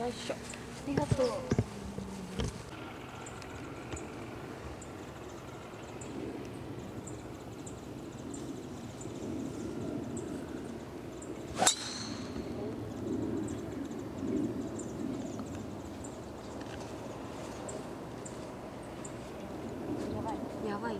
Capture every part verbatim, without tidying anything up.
よいしょ。ありがとう。やばい。やばいな。やばい。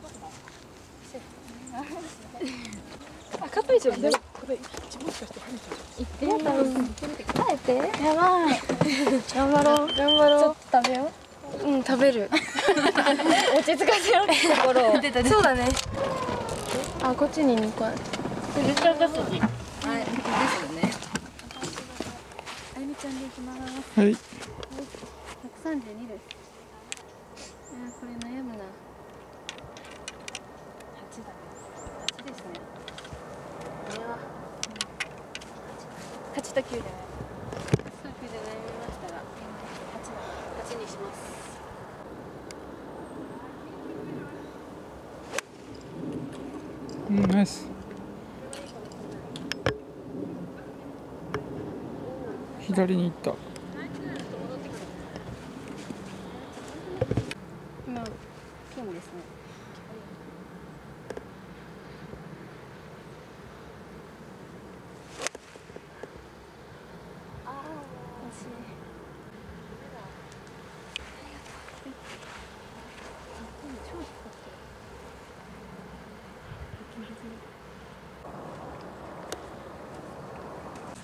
もしかして行ってあえてやばい。頑張ろう頑張ろう。ちょっと食べよう。うん、食べる。落ち着かせようってところを。そうだね。あ、こっちににこある。絶対赤筋。はい、ですよね。あゆみちゃんで行きます。はい、ひゃくさんじゅうにです。いや、これ悩むな。はちだね。はちですね。はちときゅうで悩みましたが、はちにします。うん、ナイス。左に行った。今ピンですね。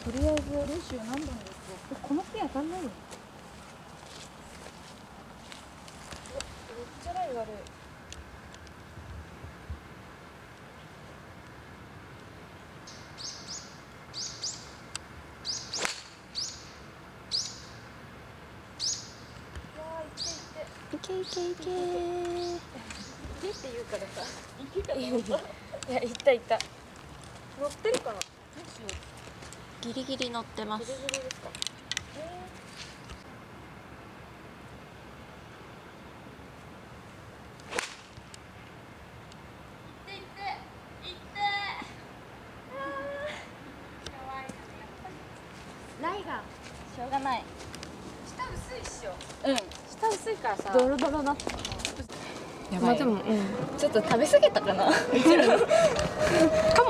とりあえず練習何番ですか？このピン当たんないよ。めっちゃライ悪い。いけいけいけー。いけって言うからさ。いけかな。いや、いったいった。乗ってるかな。ギリギリ乗ってます。ギリギリですか。ライがしょうがない。下薄いっしょ。うん。下薄いからさ。ドロドロだった。やばい。でも、うん、ちょっと食べ過ぎたかな。か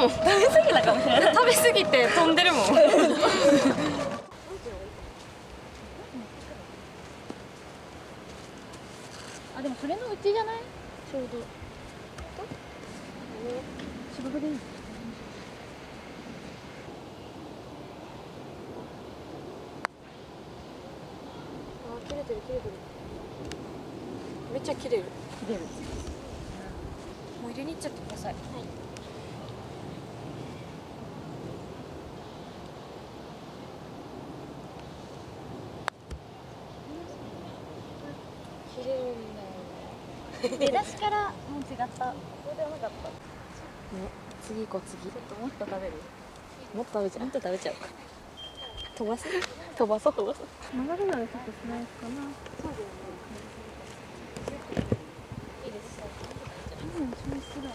も。食べ過ぎたかもしれない。食べ過ぎて飛んでるもん。あ、でもそれのうちじゃない？ちょうど。芝生でいい。あ、切れてる切れてる。めっちゃ切れる。切れる。もう入れに行っちゃってください。はい。出だしからもう違った。これではなかった。次行こう次。ちょっともっと食べる。もっと食べちゃう。もっと食べちゃう。飛ばす？飛ばそう飛ばそう。曲がるならちょっとスライスかな。そうだよね。いいです。多分チョイスラー、チ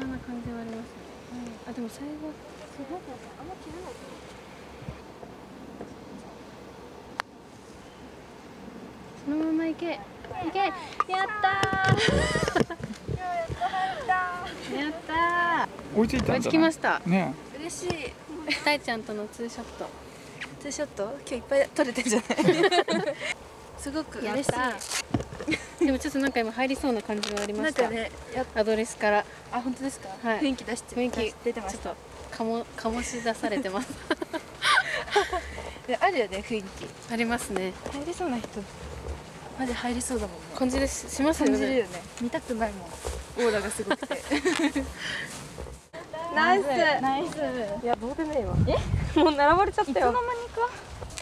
ョイスラーな感じはありますね。うん、あ、でも最後すごいあんま切れない。そのまま行け。いけ、やったー。やったやったー。追いついたんだな。追いつきました。ね。嬉しい。たいちゃんとのツーショット。ツーショット？今日いっぱい撮れてるじゃない。すごく嬉しい。でもちょっとなんか今入りそうな感じがありました。なんかね、アドレスから。あ、本当ですか？はい。雰囲気出して。雰囲気出てます。ちょっとかも醸し出されてます。あるよね、雰囲気。ありますね。入りそうな人。マジ入りそうだもんね。感じですしますよね。感じるよね。見たくないもん。オーラがすごくて。ナイスナイス。いや、どうでもいいわ。え、もう並ばれちゃったよ。いつの間にか。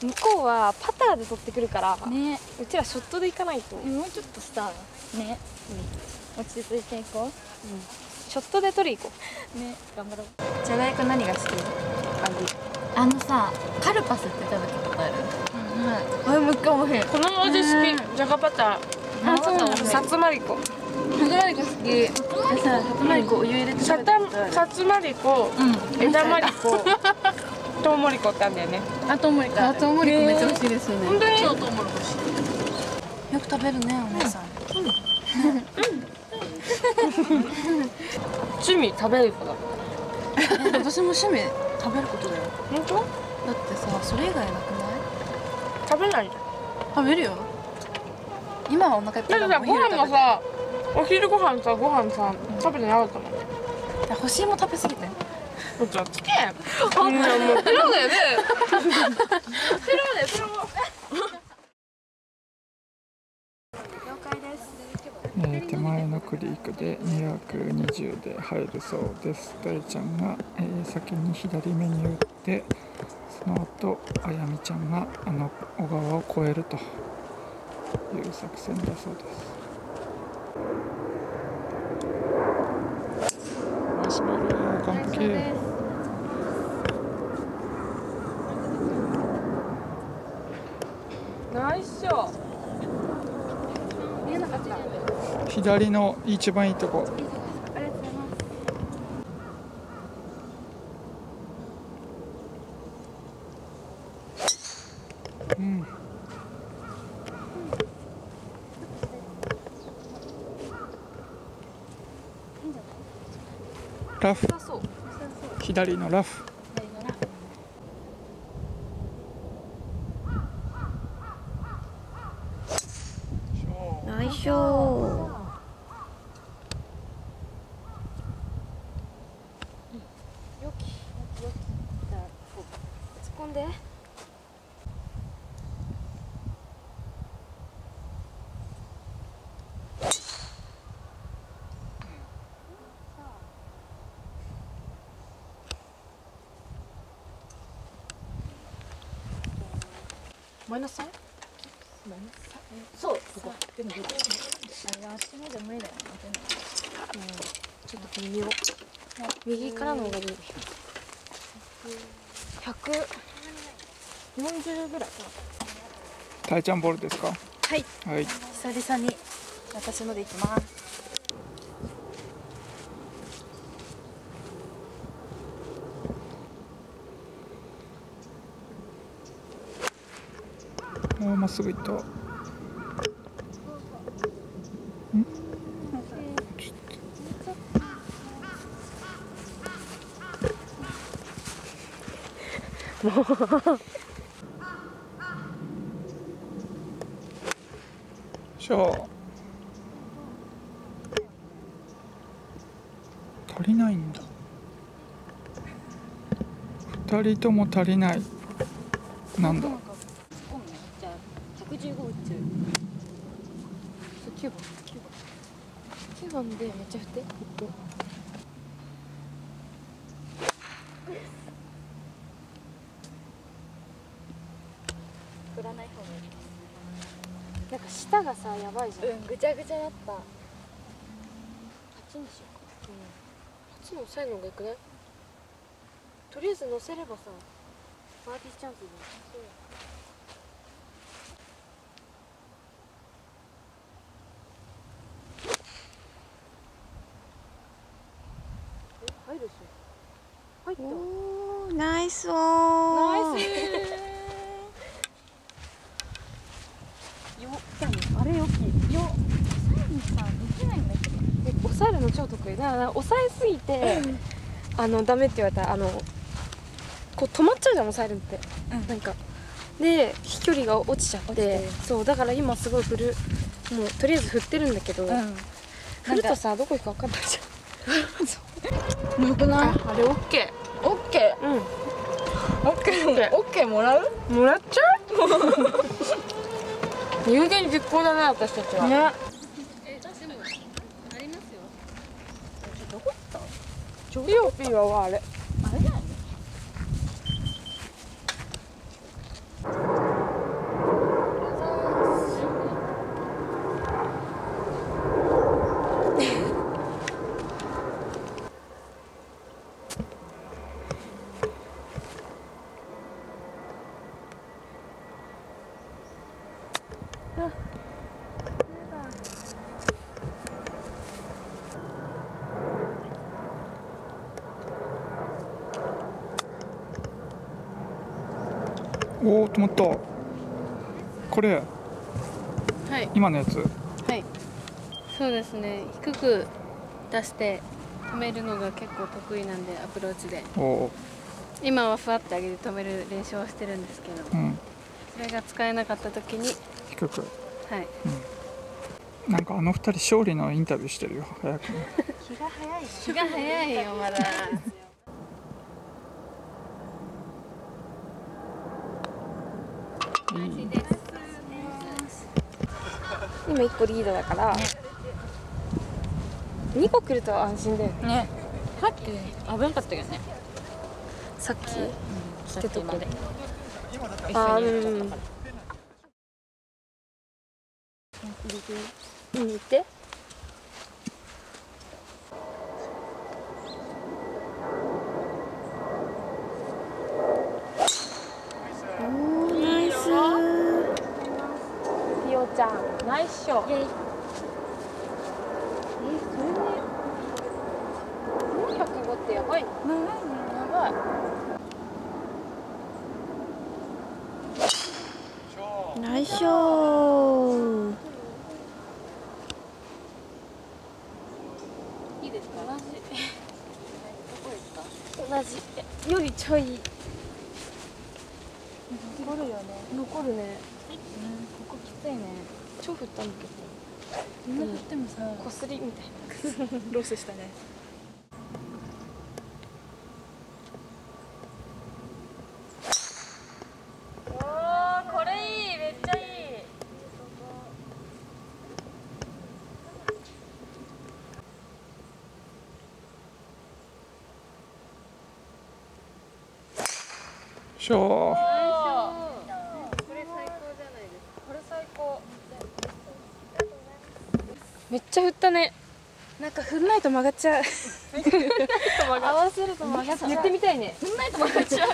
向こうはパターで取ってくるから。ね。うちらショットで行かないと。もうちょっとスター。ね。落ち着いていこう。うん。ショットで取り行こう。ね。頑張ろう。じゃがいこ何が好き？あのさ、カルパスって食べたことある？めっちゃ美味しい。この味好き。じゃがバター。あ、そうなの。さつまりこ。さつまりこ好き。さつまりこお湯入れて食べたい。さつまりこ、枝まりこ、とうもりこってあるんだよね。あ、とうもりこ。あ、とうもりこめっちゃ美味しいですよね。本当に。超とうもりこ。よく食べるねお姉さん。趣味食べること。私も趣味食べることだよ。本当？だってさ、それ以外なくない？食べないじゃん。食べるよ。今はお腹いっぱいだから。だってさ、ご飯もさ、お昼ご飯さ、ご飯さ、食べてなかったもん。干し芋食べ過ぎて。もうちょっとつけ。ほんとに。プロだよね。プロだよ、プロ。手前のクリークでにひゃくにじゅうで入るそうです。大ちゃんが、えー、先に左目に打って、その後あやみちゃんがあの小川を越えるという作戦だそうです。完璧。ナイスショー。左の一番いいとこ。ありがとうございます。うん。ラフ。左のラフ。ナイスショー。マイナスさん？マイナスさん？そう、ここ。でも、どこ？あれ、足ので無理だよね。ちょっと右を。右からの方がいい。ひゃくよんじゅうぐらい。大ちゃんボールですか？はい。はい。久々に私のでいきます。まっすぐ行った。ん？もうショー足りないんだ。ふたりとも足りない。なんだ。きゅうばんでめっちゃ振って。振らない方がいい。なんか舌がさやばいじゃん。うん、ぐちゃぐちゃだった。はちにしようか。うん。はちの抑えるのがいくね。とりあえず乗せればさ、バーディーチャンスで。おー、ナイスオー。ナイス。よ、あれよき。よ、抑えにさ、できないんだけど。え、抑えるの超得意。だから抑えすぎて、あのダメって言われたらあのこう止まっちゃうじゃん抑えるって。うん、なんかで飛距離が落ちちゃって、そうだから今すごい振る。もうとりあえず振ってるんだけど、うん、振るとさどこ行くか分かんないじゃん。そう。よくない？あれオッケー。オッケー。うん。オッケー。オッケーもらう？もらっちゃう？有言実行だな私たちは。ね。え、でもありますよ。どこ行った？ピヨピヨはあれ。あれじゃない？おお、止まった。これ。はい。今のやつ。はい。そうですね。低く出して止めるのが結構得意なんで、アプローチで。おお。今はふわって上げて止める練習をしてるんですけど。うん。それが使えなかった時に。低く。はい。うん、なんかあの二人勝利のインタビューしてるよ。早く。気が早い。気が早いよ、まだ。今いっこリードだから、ね、にこ来ると安心だよね。ね、さっき危なかったよね。さっき来てとこで。ああ、うん。見て。ナイスショー。え、これね、よんひゃくごってやばい。長いね。長い。ナイスショー。いいですか、同じ。どこですか？同じ。よりちょい。残るよね。残るね。ここきついね。超振ったんだけど、みんな振ってもさ、こすりみたいなロスしたね。おー、これいい、めっちゃいい。ショー。めっちゃ振ったね。なんか振んないと曲がっちゃう。合わせると曲がっちゃう。言ってみたいね。振んないと曲がっちゃう。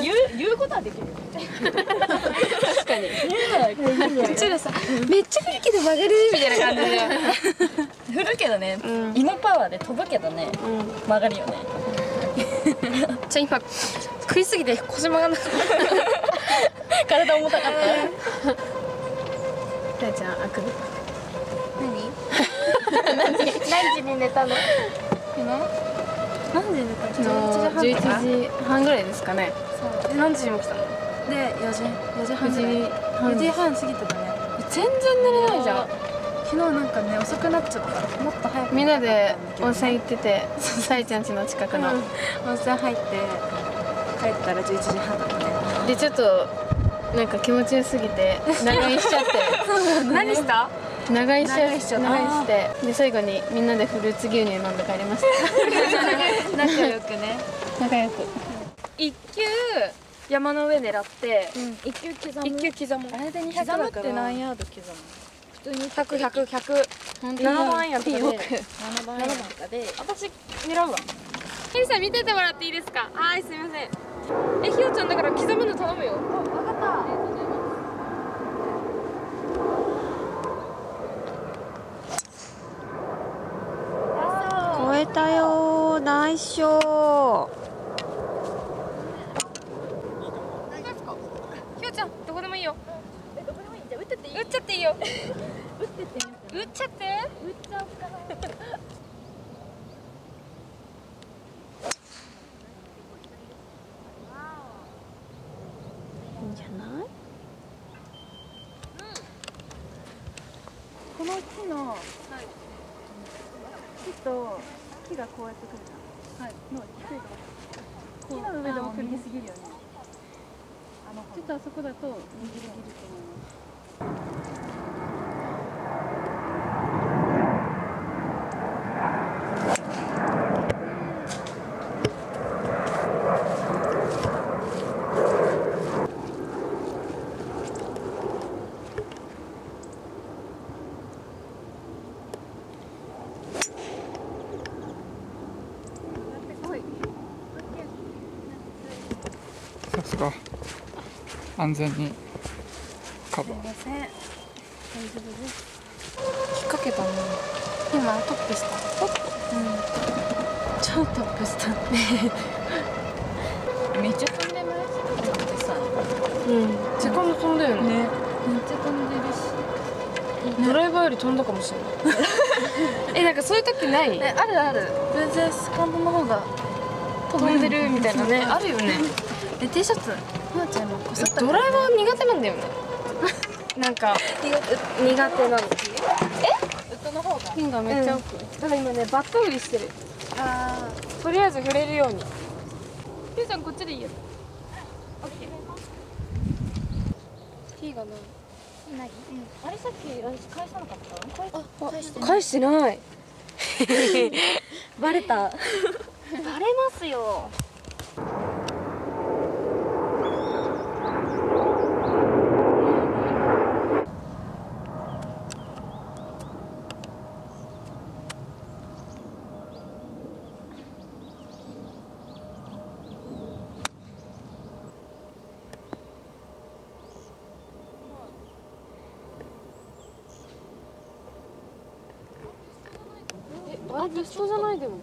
言う言うことはできる。確かに。こっちがさ、めっちゃ振るけど曲がるみたいな感じで。振るけどね。胃のパワーで飛ぶけどね。曲がるよね。じゃ今食いすぎて腰曲がんなかった。体重たかった。ライちゃんあくび。何時に寝たの？昨日？何時に寝た？昨日じゅういちじはんぐらいですかね。そう。何時にも来たの？でよじよじはんぐらい。よじはん過ぎてたね。全然寝れないじゃん。昨日なんかね遅くなっちゃった。もっと早く。みんなで温泉行ってて、さいちゃん家の近くの温泉入って帰ったらじゅういちじはんだったね。でちょっとなんか気持ちよすぎて長居しちゃって。何した？長いしちゃって、で最後にみんなでフルーツ牛乳飲んで帰りました。仲良くね。仲良く。一球山の上狙って、一球刻む。一球刻む。あれでにひゃくだから。何ヤード刻む？普通にひゃく、ひゃく、ひゃく。ななばんやったで。ななばんやったで。私狙うわ。ヘリさん見ててもらっていいですか？はい、すみません。え、ひよちゃんだから刻むの頼むよ。分かった。超えたよ、ナイスショー。ひよちゃん、どこでもいいよ。どこでもいい。じゃあ打ってっていい？打っちゃっていいよ。打ってって。打っちゃって。打っちゃおうかな。いいんじゃない？この木の木と。木がこうやってくるじゃん。はい。もう低いから。木の上でも振りすぎるよね。あのちょっとあそこだと右で切ると思います。安全にカバー。大丈夫です。引っ掛けたね今。トップしたトップ、うん、超トップしためっちゃ飛んでない？うん、時間も飛んだよね。ね、めっちゃ飛んでるし、ドライバーより飛んだかもしれないえ、なんかそういう時ない？あるある、全然スカンドの方が飛んでるみたいなね、あるよね。で、T シャツまーちゃんもこそった。ドライバー苦手なんだよねなんか苦手なの。え？ウッドの方がピンがめっちゃ奥。ただ今ね、バット売りしてる。ああ、とりあえず触れるように。T ちゃんこっちでいいよ。オッケー。T がないない。あれさっきあれ返さなかった？あ、返して返してない。バレた。バレますよ。あ、一緒じゃないでも。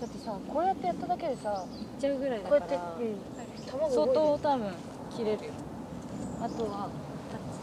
だってさ、こうやってやっただけでさ、いっちゃうぐらいだから、相当多分切れるよ。あとはタッチ